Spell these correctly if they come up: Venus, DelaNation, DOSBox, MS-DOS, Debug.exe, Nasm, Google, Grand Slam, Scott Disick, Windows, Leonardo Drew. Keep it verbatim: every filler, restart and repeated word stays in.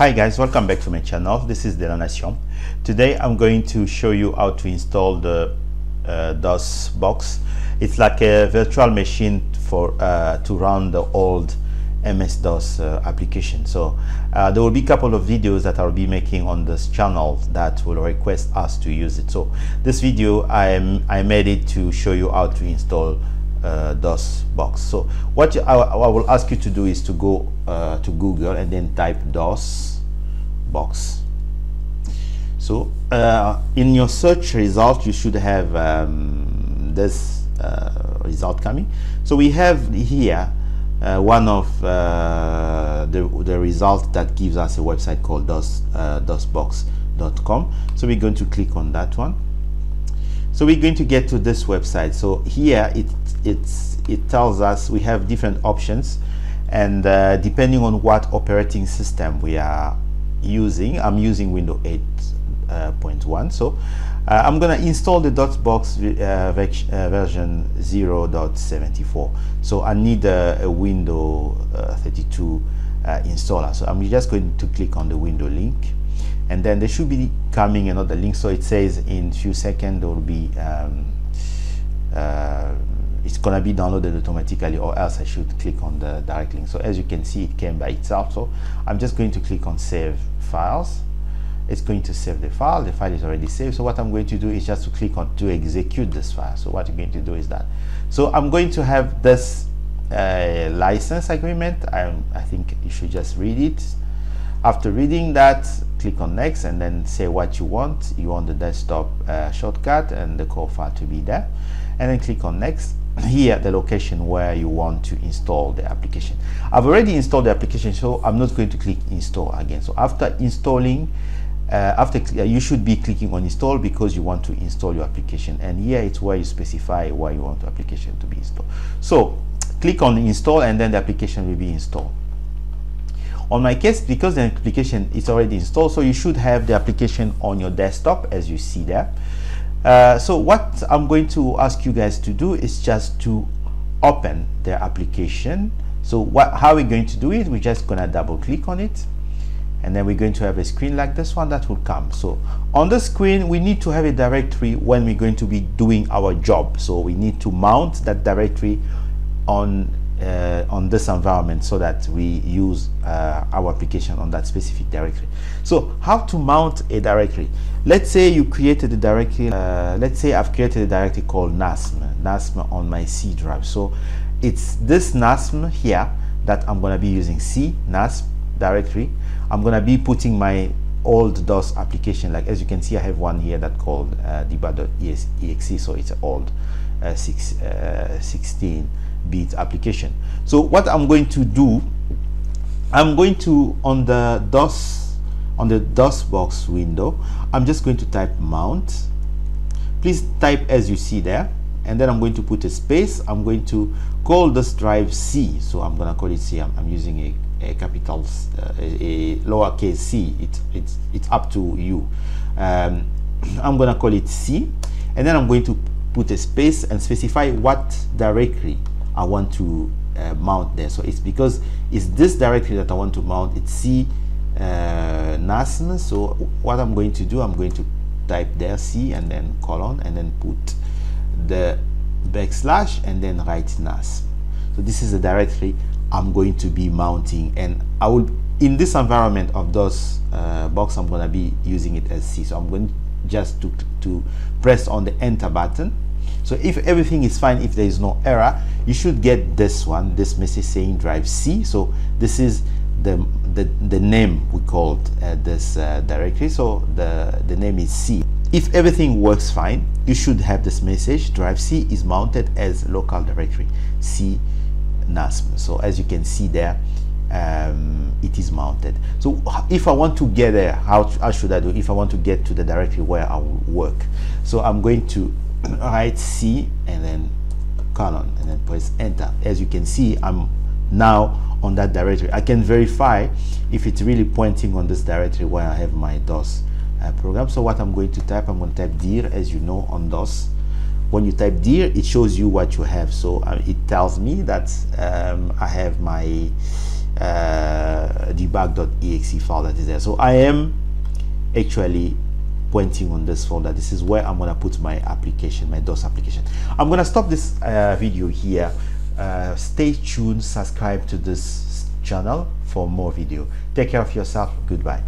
Hi guys, welcome back to my channel. This is DelaNation. Today I'm going to show you how to install the uh, DOSBox. It's like a virtual machine for uh, to run the old M S DOS uh, application. So uh, there will be a couple of videos that I'll be making on this channel that will request us to use it. So this video I, I made it to show you how to install Uh, DOSBox. So what I, I will ask you to do is to go uh, to Google and then type DOSBox. So uh, in your search result you should have um, this uh, result coming. So we have here uh, one of uh, the, the results that gives us a website called DOS, uh, DOSBox dot com. So we're going to click on that one. So we're going to get to this website. So here it it's it tells us we have different options, and uh, depending on what operating system we are using. I'm using Windows eight point one, uh, so uh, I'm gonna install the DOSBox uh, uh, version zero point seven four. So I need uh, a Windows uh, thirty-two uh, installer. So I'm just going to click on the Windows link. And then there should be coming another link. So it says in few seconds there will be um, uh, it's gonna be downloaded automatically, or else I should click on the direct link. So as you can see, it came by itself. So I'm just going to click on save files. It's going to save the file. The file is already saved. So what I'm going to do is just to click on to execute this file. So what you're going to do is that. So I'm going to have this uh, license agreement. I'm, I think you should just read it. After reading that, click on next and then say what you want. You want the desktop uh, shortcut and the core file to be there, and then click on next. Here the location where you want to install the application. I've already installed the application, so I'm not going to click install again. So after installing uh, after uh, you should be clicking on install because you want to install your application, and here it's where you specify why you want the application to be installed. So click on install and then the application will be installed. On my case, because the application is already installed, so you should have the application on your desktop as you see there. Uh, so what I'm going to ask you guys to do is just to open the application. So what, how we're going to do it, we're just gonna double click on it, and then we're going to have a screen like this one that will come. So on the screen we need to have a directory when we're going to be doing our job. So we need to mount that directory on Uh, on this environment so that we use uh, our application on that specific directory. So how to mount a directory? Let's say you created a directory. Uh, let's say I've created a directory called N A S M, N A S M on my C drive. So it's this N A S M here that I'm gonna be using. C N A S M directory. I'm gonna be putting my old DOS application. Like as you can see, I have one here that called uh, debug dot E X E. So it's an old uh, six, uh, sixteen bit application. So what I'm going to do, I'm going to on the DOS on the DOSBox window, I'm just going to type mount. Please type as you see there, and then I'm going to put a space. I'm going to call this drive C. So I'm gonna call it C. I'm, I'm using a, a capital uh, a, a lowercase C. It's it's it's up to you. Um, I'm gonna call it C, and then I'm going to put a space and specify what directory I want to uh, mount there. So it's because it's this directory that I want to mount. It's C uh, N A S M. So what I'm going to do, I'm going to type there C and then colon and then put the backslash and then write N A S M. So this is the directory I'm going to be mounting, and I will in this environment of DOS uh, box I'm going to be using it as C. So I'm going to just to, to press on the enter button. So if everything is fine, if there is no error, you should get this one, this message saying drive C. So this is the the, the name we called uh, this uh, directory. So the the name is C. If everything works fine, you should have this message drive C is mounted as local directory C N A S M. So as you can see there, Um, it is mounted. So if I want to get there, how, how should I do if I want to get to the directory where I will work? So I'm going to write C and then colon and then press enter. As you can see, I'm now on that directory. I can verify if it's really pointing on this directory where I have my DOS uh, program. So what I'm going to type, I'm going to type dir. As you know, on DOS when you type dir it shows you what you have. So uh, it tells me that um, I have my uh, debug.exe file that is there. So I am actually pointing on this folder. This is where I'm gonna put my application, my DOS application. I'm gonna stop this uh, video here. Uh, stay tuned, subscribe to this channel for more video. Take care of yourself. Goodbye.